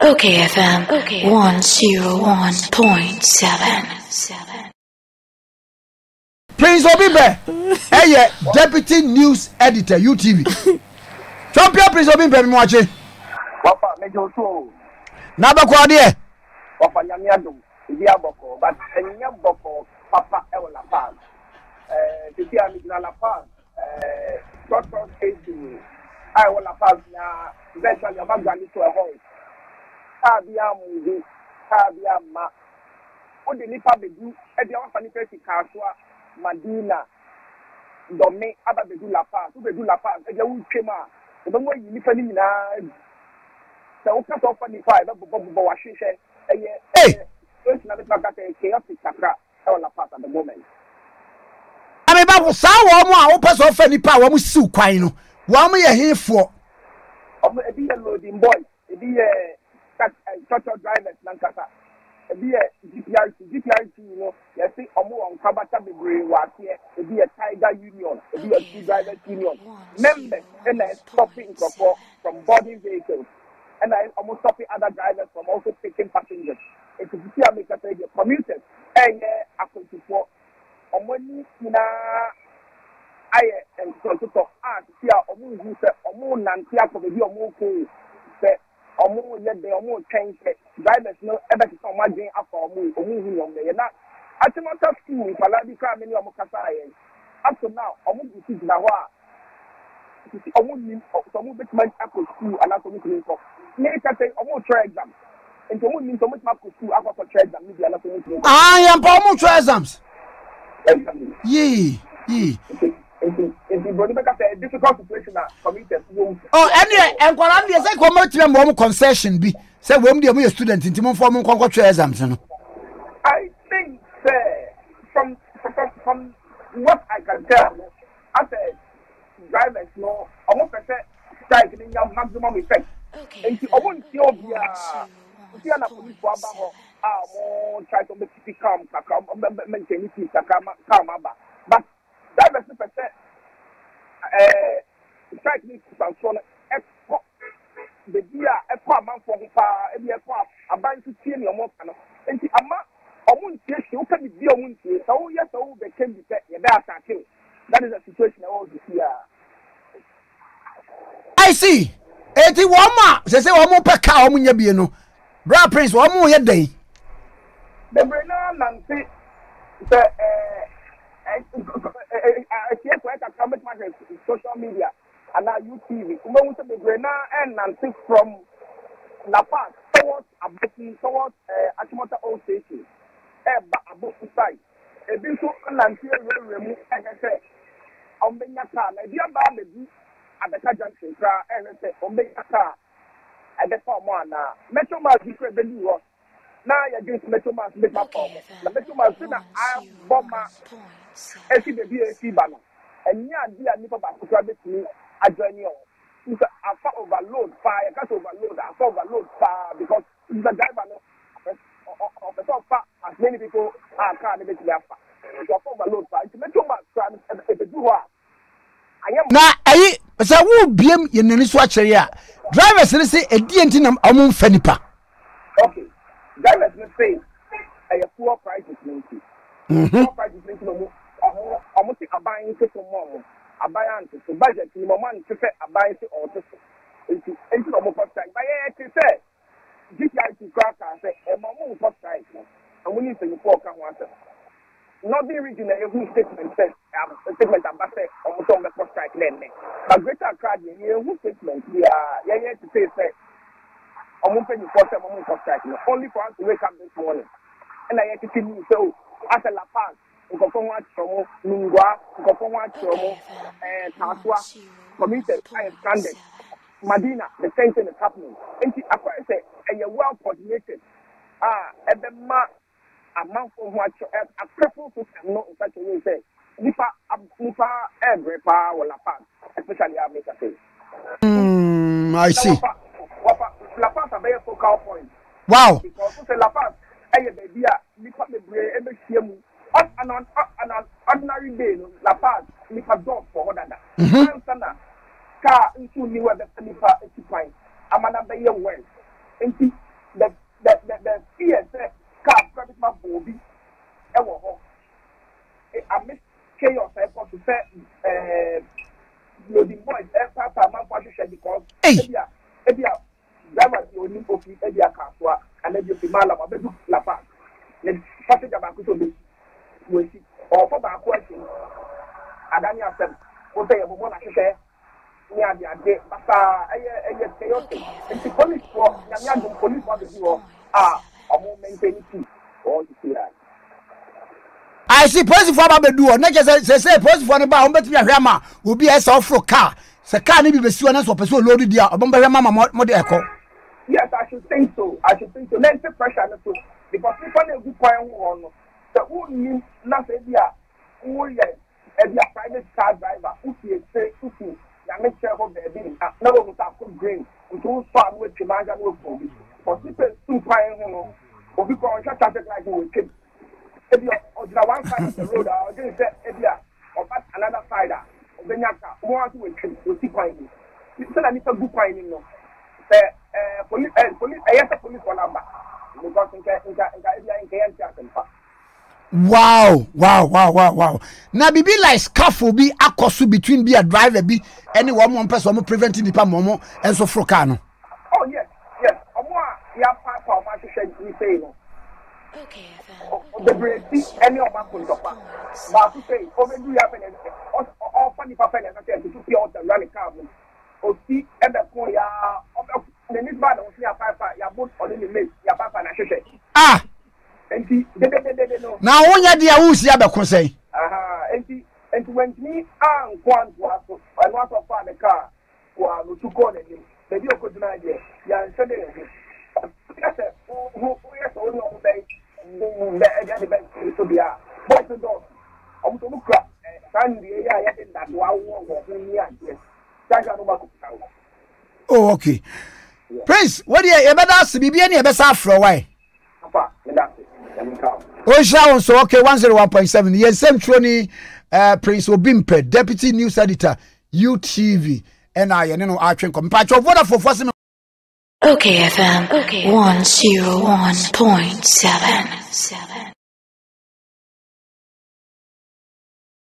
Okay, FM 101.77. Prince Obimpeh, hey, Deputy News Editor, UTV. Champion Prince Obimpeh, me watch it. Papa, me go so. Na ba kwa de? Papa, nyame adom. Ibi aboko, but enya boko, papa e wala pa. Ti ti amigna la pa. Doctor Casey. I wala pa na eventually abagani to a home. Abia muzi, abia ma. O de nipa bedu, e de wan fani pesi kaswa, Madina. Domme aba bedu la pa, o bedu la pa, e de wu kema. E be mo yi nipa ni na. Se o ka so fani pa, e be bobo wa hwehwe. Eye. It's not a chaotic chakra at the moment. I'm about to say, one more offending power was so quino. What we are here for? A dear loading boy, a dear total driver, Nankata, a dear GPRC, you know, yes, or more on Kabata Bibri was here, a dear Tiger Union, a dear Two Drivers Union. Members and I stopping from boarding vehicles, and I almost stopping other drivers from also taking passengers. It is here make a commuters and for money in I and so to art here who said Omo Nantia for the Omoko said Omo yet they almost change it. Drivers know ever to come again after Omo on the not at the matter school Paladica many Omokasai. Up to now, Omo is Nawa. Omo some bit much after school and after me. Make a say Omo try exam. I am almost exams. Ye, ye. Difficult situation oh, and Colombia is a commercial moment concession. Be said, won't be a student in Timon form of exams. I think from what I can tell, I said, drivers know almost a striking maximum effect. And I won't see all try to make it calm, maintain it calm, but that is the try to make the dear a man for a bank to see your mouth and the amount of wounds you can be a wound. So, yes, all they can be set. That is the situation I always hear. I see 81 marks. They say, I'm more per cow when you know. Brother Prince, what more your day? The Brennan and see the I can't wait to comment my social media and now UTV. We want to be Brennan and Nancy from La Paz towards Abeti, towards Achimota Old Station, Abu Side. A bit so Nancy will remove and say, Ombeyaka, and the other baby at the Kajanshi, and say, Ombeyaka. I just found one now. Metro Mass different than you was. Now you're going to Metro Mass make my form. The Metro Mass said that I bomb my SCBBAC banner. And yeah, dear, I never back to grab it to me. I join you. I fought overload fire. I got overload. I fought overload fire because it's a driver. Of the top part, as many people are can't even be after. So I fought overload fire. It's Metro Mass trying to do what? I am not. But I will be in any swatch area. Drivers, let's say a DNT among Fenipa. Okay, drivers, let's say a poor price is making. Poor price is making almost a buying to tomorrow. A buying to budget in a month to set a buying to auto. Into a more first time. By air to say, GPRC crack, I say, a moment first time. And we need to report on one. Not the original who statement says statement ambassador or some of the strike lending. But greater card in who statement we are yet to say I'm open for some strike only for us to wake up this morning. And I had to see me so as a La Paz, Ukofonwa Chomo, Nungwa, Ukofonwa Chomo, and Taswa committed high standard. Madina, the same thing is happening. And she apparently said, and you're well coordinated. And the mark. A month from what you have a preference to not in such a way, say, Nipa, every power or La Paz, especially America. I see. La Paz are very focal points. Wow. Because La Paz, I have a beer, Nipa, the Bray, every CM, on an ordinary day, La Paz, Nipa dog for Hodana. Sana, car into New York, Nipa, 80 pints. Amana Bayer Wells. the fear that God grabbed my body. I miss chaos. I want to say, loading boys, I'm not going to share because maybe I was the only book, maybe I can't walk, and maybe you feel about the La Paz. Let's pass it about to be or for back watching. I don't have them. What they want to share. Yeah, yeah, yeah, but I chaotic. And the police for the police want to do are a moment in all the fear. I suppose if I do, not just say, suppose for about me a grandma will be a soft for car. So, can it be the students or pursue loaded there? Yes, I should think so. I should think so. Let's take pressure on the because people will be quiet on the who means nothing here. Who is a private car driver who is a who make sure of the building. No one will green. We don't farm with the man that will go. But people too quiet on or because traffic like we keep. If you are one side of the road, or just or pass another side, or then you want to see finding. You still need to good finding. Police, I have a police number because in Wow. Now, be like scuffle be a cost between be a driver be any one person preventing the Pamomo and so Frocano. Oh, yes. You have part of my show. Okay, the brain any of my but to say, do you have an or funny papa and to see all the running carbon or see and the Koya of the Nisbad or see a papa, your boat or in the mist, your papa and I should say. Ah, and see, they know now only idea who's the other could say. Aha, and when me and Quan was and what of the car were to call it, the deal could deny it. Yeah, and said, who is only on the oh, okay. Yeah. Prince, what do you better ask me? Be any better after a while? Oh, Sharon, so okay, 101.7. Yes, same Trony, Prince Obimpeh, Deputy News Editor, UTV, and I, and our train compatriot. Of what for first. Okay, FM 101.77.